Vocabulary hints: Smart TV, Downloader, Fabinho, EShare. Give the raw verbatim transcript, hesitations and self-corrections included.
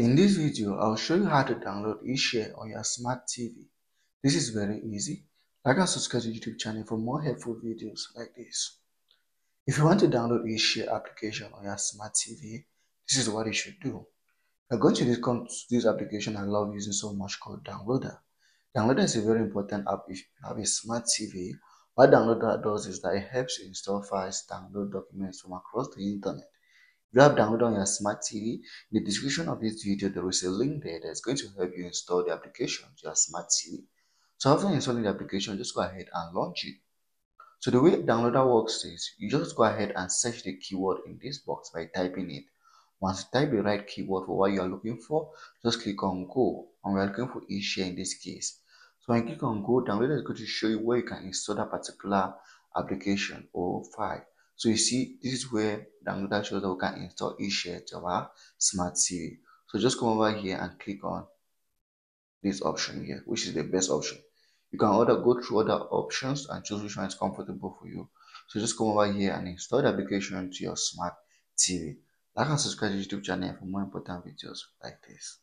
In this video, I'll show you how to download eShare on your smart T V. This is very easy. Like and subscribe to the YouTube channel for more helpful videos like this. If you want to download eShare application on your smart T V, this is what you should do. You're going to this, this application I love using so much called Downloader. Downloader is a very important app if you have a smart T V. What Downloader does is that it helps you install files, download documents from across the internet. If you have downloaded on your smart T V, in the description of this video, there is a link there that's going to help you install the application to your smart T V. So after installing the application, just go ahead and launch it. So the way Downloader works is, you just go ahead and search the keyword in this box by typing it. Once you type the right keyword for what you are looking for, just click on Go, and we are looking for eShare in this case. So when you click on Go, Downloader is going to show you where you can install that particular application or file. So you see, this is where Downloader shows that we can install eShare to our smart T V. So just come over here and click on this option here, which is the best option. You can either go through other options and choose which one is comfortable for you. So just come over here and install the application to your smart T V. Like and subscribe to the YouTube channel for more important videos like this.